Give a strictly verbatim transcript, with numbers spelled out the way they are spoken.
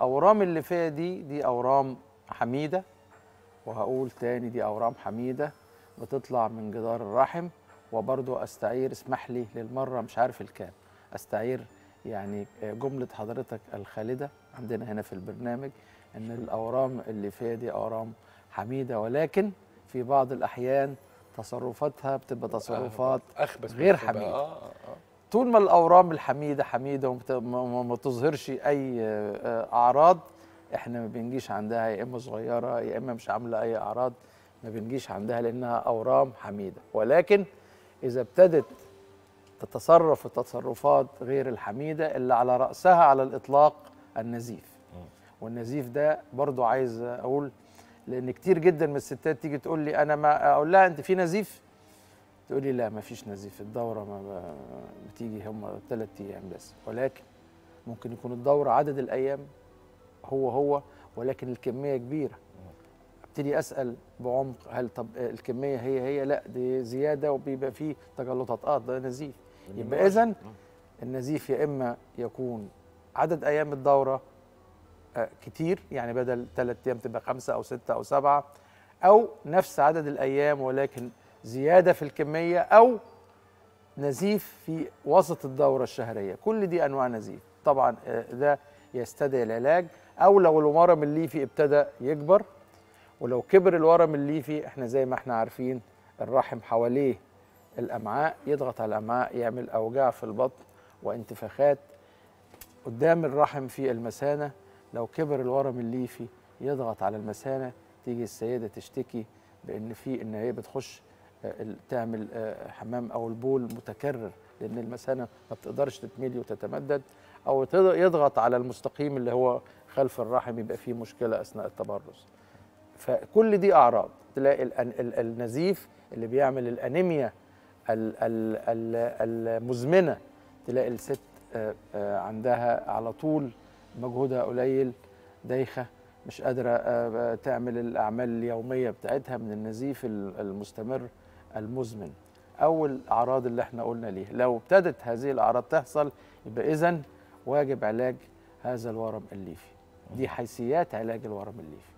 اورام اللي فيها دي دي اورام حميده، وهقول تاني دي اورام حميده بتطلع من جدار الرحم. وبرضو استعير، اسمح لي للمره مش عارف الكام، استعير يعني جمله حضرتك الخالده عندنا هنا في البرنامج ان الاورام اللي فيها دي اورام حميده، ولكن في بعض الاحيان تصرفاتها بتبقى تصرفات غير حميده. طول ما الاورام الحميده حميده وما تظهرش اي اعراض احنا ما بنجيش عندها، يا اما صغيره يا اما مش عامله اي اعراض، ما بنجيش عندها لانها اورام حميده. ولكن اذا ابتدت تتصرف التصرفات غير الحميده اللي على راسها على الاطلاق النزيف، والنزيف ده برضو عايز اقول لان كتير جدا من الستات تيجي تقول لي انا، ما اقول لها انت في نزيف تقول لي لا ما فيش نزيف، الدوره ما بتيجي، هم ثلاث ايام بس. ولكن ممكن يكون الدوره عدد الايام هو هو ولكن الكميه كبيره. ابتدي اسال بعمق، هل طب الكميه هي هي؟ لا دي زياده وبيبقى فيه تجلطات، اه ده نزيف. يبقى اذا النزيف يا اما يكون عدد ايام الدوره كتير، يعني بدل ثلاث ايام تبقى خمسه او سته او سبعه، او نفس عدد الايام ولكن زياده في الكميه، او نزيف في وسط الدوره الشهريه. كل دي انواع نزيف. طبعا ده يستدعي العلاج، او لو الورم الليفي ابتدى يكبر، ولو كبر الورم الليفي احنا زي ما احنا عارفين الرحم حواليه الامعاء، يضغط على الامعاء يعمل اوجاع في البطن وانتفاخات قدام الرحم في المثانه. لو كبر الورم الليفي يضغط على المثانه، تيجي السيده تشتكي بان في ان هي بتخش تعمل حمام او البول متكرر، لان المثانه ما بتقدرش تتملي وتتمدد، او يضغط على المستقيم اللي هو خلف الرحم يبقى فيه مشكله اثناء التبرز. فكل دي اعراض. تلاقي النزيف اللي بيعمل الانيميا المزمنه، تلاقي الست عندها على طول مجهودها قليل، دايخه، مش قادره تعمل الاعمال اليوميه بتاعتها من النزيف المستمر المزمن، او الاعراض اللي احنا قلنا ليها. لو ابتدت هذه الاعراض تحصل يبقى اذا واجب علاج هذا الورم الليفي. دي حيثيات علاج الورم الليفي.